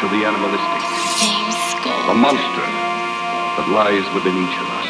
to the animalistic, the monster that lies within each of us.